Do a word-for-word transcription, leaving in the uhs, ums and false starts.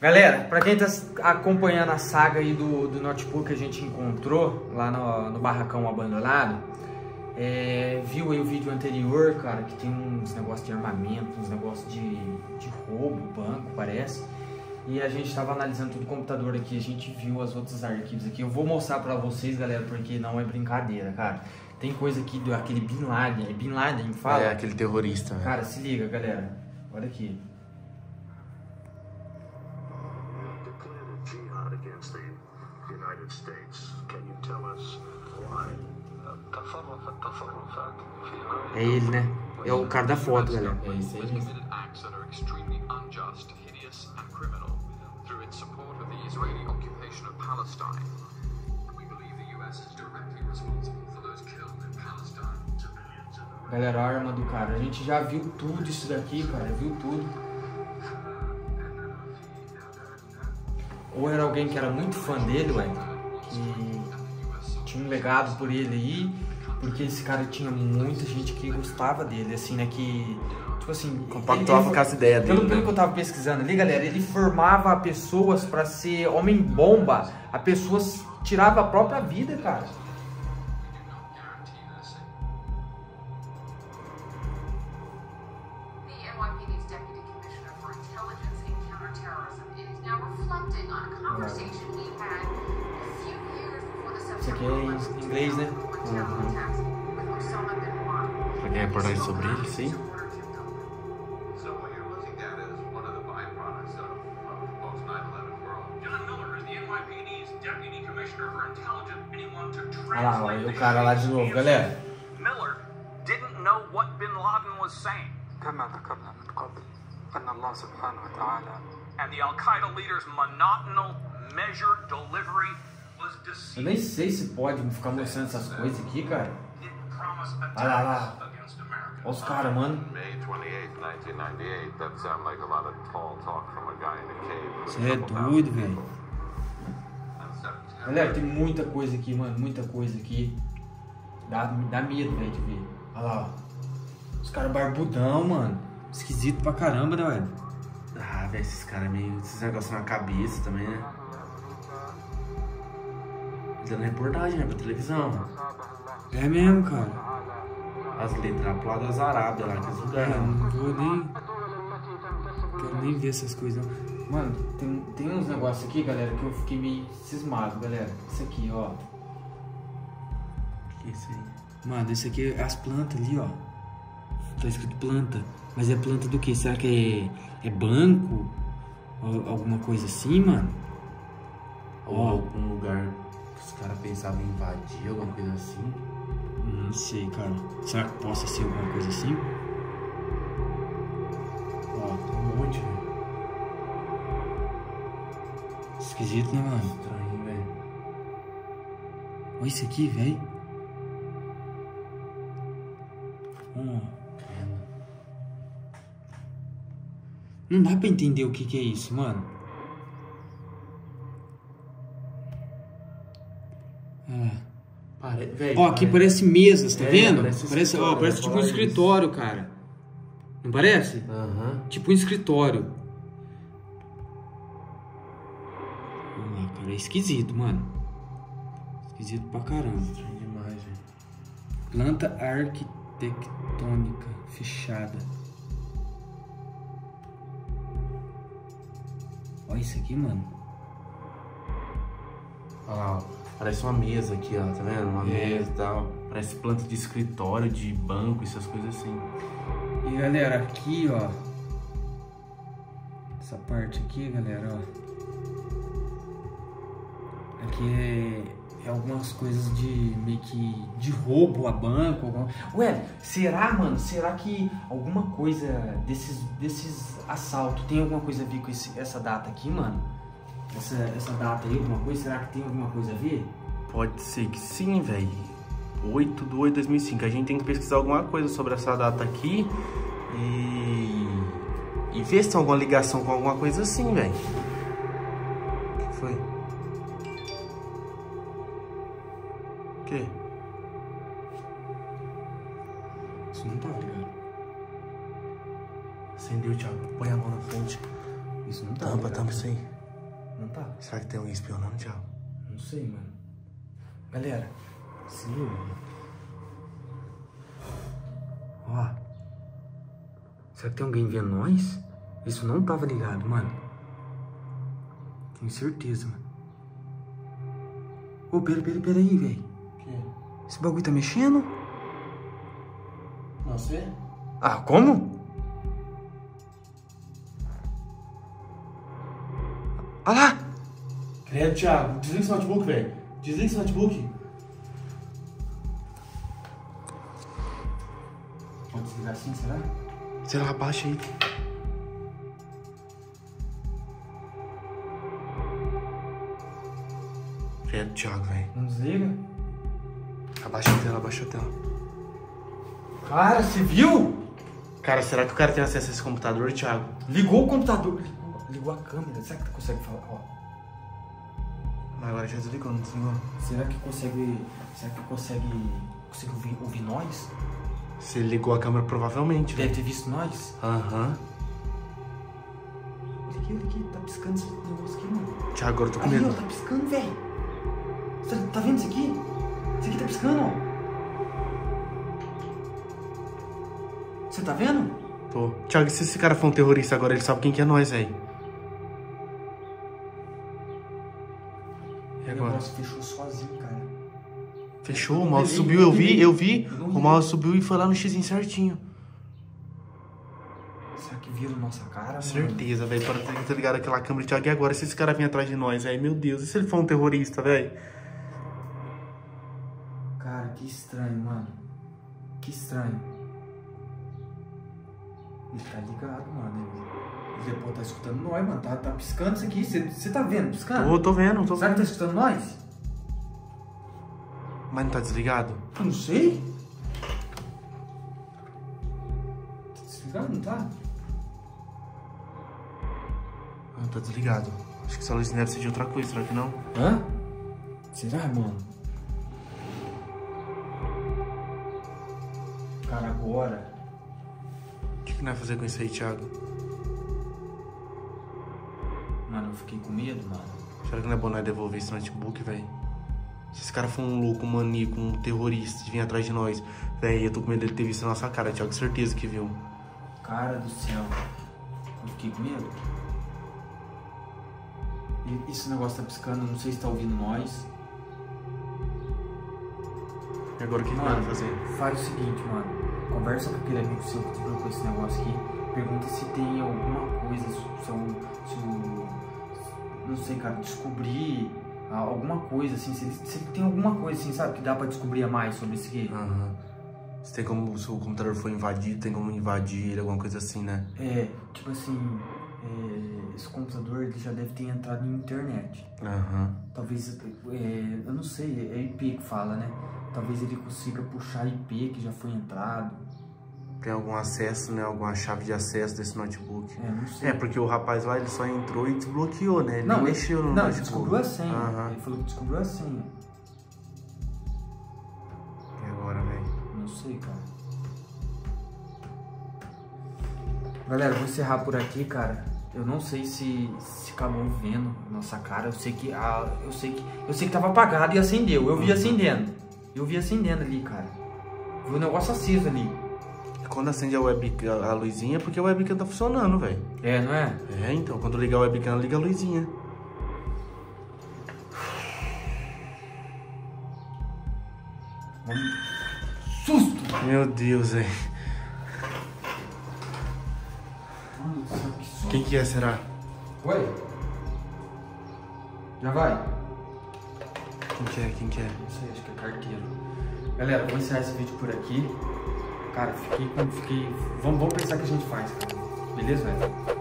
Galera, pra quem tá acompanhando a saga aí do, do notebook que a gente encontrou lá no, no barracão abandonado, é, viu aí o vídeo anterior, cara, que tem uns negócios de armamento, uns negócios de, de roubo, banco, parece. E a gente tava analisando tudo o computador aqui, a gente viu as outros arquivos aqui. Eu vou mostrar pra vocês, galera, porque não é brincadeira, cara. Tem coisa aqui, do, aquele Bin Laden, Bin Laden, fala? É, aquele terrorista. Né? Cara, se liga, galera, olha aqui. É ele, né? É o cara da foto, galera. É isso aí. Galera, a arma do cara. A gente já viu tudo isso daqui, cara. Viu tudo. Ou era alguém que era muito fã dele, ué, que tinha um legado por ele aí, porque esse cara tinha muita gente que gostava dele, assim, né, que, tipo assim... Compactuava ele, com essa ideia dele. Pelo né? que eu tava pesquisando ali, galera, ele formava pessoas pra ser homem-bomba, a pessoa tirava a própria vida, cara. Isso aqui é em inglês, né? Uhum. Pra quem reportar sobre ele, sim. Olha lá, olha o cara lá de novo, galera. Miller didn't know what Bin Laden was saying. And the Al-Qaeda leader's monotonous measured delivery was deceived. Eu nem sei se pode ficar mostrando essas coisas aqui, cara. Olha lá, lá. Olha os caras, mano. Você é doido, velho. Galera, tem muita coisa aqui, mano. Muita coisa aqui. Dá, dá medo, velho, de ver. Olha lá, ó. Os caras barbudão, mano. Esquisito pra caramba, né, velho? Ah, velho, esses caras meio... Esses negócios na cabeça também, né? Dando reportagem, né? Pra televisão. É mesmo, cara. As letras pro lado azarado lá, que lugares. É, não vou nem... Quero nem ver essas coisas, não. Mano, tem, tem uns negócios aqui, galera, que eu fiquei meio cismado, galera. Isso aqui, ó. O que é isso aí? Mano, isso aqui é as plantas ali, ó. Tá escrito planta. Mas é planta do que? Será que é, é banco? Ou alguma coisa assim, mano? Ou oh. algum lugar que os caras pensavam em invadir, alguma coisa assim? Não sei, cara. Será que possa ser alguma coisa assim? Ó, oh, tem um monte, velho. Esquisito, né, mano? Estranho, velho. Olha isso aqui, velho. Hum. Não dá pra entender o que que é isso, mano. Ah. Pare... Véi, ó, aqui parece, parece mesas, tá é, vendo? Parece, parece, ó, parece tipo um escritório, isso. Cara. Não parece? Aham. Uh-huh. Tipo um escritório. Vamos lá, cara. É esquisito, mano. Esquisito pra caramba. Estranho demais, velho. Planta arquitetônica fechada. Olha isso aqui, mano. Olha lá, ó. Parece uma mesa aqui, ó. Tá vendo? Uma é. mesa e tal. Parece planta de escritório, de banco, essas coisas assim. E galera, aqui, ó. Essa parte aqui, galera, ó. Aqui é... É algumas coisas de... Meio que... De roubo a banco. Alguma... Ué, será, mano? Será que alguma coisa desses... Desses... assalto, tem alguma coisa a ver com esse, essa data aqui, mano? Essa, essa data aí, alguma coisa? Será que tem alguma coisa a ver? Pode ser que sim, velho. oito de oito de dois mil e cinco. A gente tem que pesquisar alguma coisa sobre essa data aqui e... E ver se tem alguma ligação com alguma coisa assim, velho. O que foi? O quê? Isso não tá ligado. Acendeu, Thiago. Põe a mão na frente. Isso. isso não tá. Tampa, tampa isso aí. Não tá? Será que tem alguém espionando, Thiago? Não sei, mano. Galera, se liga. Ó. Será que tem alguém vendo nós? Isso não tava ligado, mano. Tenho certeza, mano. Ô, pera, pera, pera aí, velho. Que? Esse bagulho tá mexendo? Não sei. Ah, como? Olha lá! Credo, Thiago. Desliga esse notebook, velho. Desliga esse notebook. Vou desligar assim, será? Sei lá, abaixa aí. Credo, Thiago, velho. Não desliga? Abaixa a tela, abaixa a tela. Cara, você viu? Cara, será que o cara tem acesso a esse computador, Thiago? Ligou o computador. Ligou a câmera, será que tu consegue falar? Ó. Mas agora já desligou, não desligou? Será que consegue. Será que consegue. Consegue ouvir, ouvir nós? Se ele ligou a câmera, provavelmente. Deve ter visto nós? Aham. Uhum. Olha aqui, olha aqui, tá piscando esse negócio aqui, mano. Tiago, agora eu tô com medo. Aí, ó, tá piscando, velho. Tá, tá vendo isso aqui? Isso aqui tá piscando, ó. Você tá vendo? Tô. Tiago, se esse cara for um terrorista agora, ele sabe quem que é nós, velho. O mouse fechou sozinho, cara. Fechou, o mouse subiu, eu vi, eu vi. O mouse subiu e foi lá no xizinho certinho. Será que viram nossa cara? Certeza, velho. Para ter ligado aquela câmera de águia agora. Se esse cara vir atrás de nós, velho, meu Deus. E se ele for um terrorista, velho? Cara, que estranho, mano. Que estranho. Ele tá ligado, mano. Pô, tá escutando nós, mano. Tá, tá piscando isso aqui. Você tá vendo piscando? Tô, tô vendo, tô vendo. Será que tá escutando nós? Mas não tá desligado? Eu não sei. Tá desligado, não tá? Ah, tá desligado. Acho que essa luz deve ser de outra coisa, será que não? Hã? Será, mano? Cara, agora. O que que nós vamos fazer com isso aí, Thiago? Mano, eu fiquei com medo, mano. Será que não é bom nós devolver esse notebook, velho? Se esse cara for um louco, um maníaco, um terrorista de vir atrás de nós, velho, eu tô com medo dele ter visto a nossa cara, Thiago, certeza que viu. Cara do céu, eu fiquei com medo. E esse negócio tá piscando, não sei se tá ouvindo nós. E agora o que nós vamos fazer? Faz o seguinte, mano. Conversa com aquele amigo seu que desbloqueou esse negócio aqui. Pergunta se tem alguma coisa, se o... não sei, cara, descobrir alguma coisa, assim, se, se tem alguma coisa, assim, sabe, que dá pra descobrir a mais sobre esse game. Uhum. Se tem como, se o computador foi invadido, tem como invadir, alguma coisa assim, né? É, tipo assim, é, esse computador, ele já deve ter entrado em internet. Uhum. Talvez, é, eu não sei, é I P que fala, né? Talvez ele consiga puxar I P que já foi entrado. Tem algum acesso, né? Alguma chave de acesso desse notebook. É, não sei. É, porque o rapaz lá, ele só entrou e desbloqueou, né? Ele não mexeu no notebook. Não, ele descobriu a senha. Uhum. Ele falou que descobriu a senha. E agora, velho? Não sei, cara. Galera, vou encerrar por aqui, cara. Eu não sei se se acabou vendo nossa cara. Eu sei que a, eu sei que eu sei que tava apagado e acendeu. Eu vi acendendo. Eu vi acendendo ali, cara. Vi o negócio aceso ali. Quando acende a webcam, a luzinha, é porque a webcam tá funcionando, velho. É, não é? É, então. Quando ligar a webcam, liga a luzinha. Susto! Meu Deus, velho. Quem que é, será? Oi? Já vai? Quem que é, quem que é? Não sei, acho que é carteiro. Galera, vou encerrar esse vídeo por aqui. Cara, fiquei, fiquei... Vamos, vamos pensar o que a gente faz, cara. Beleza, velho?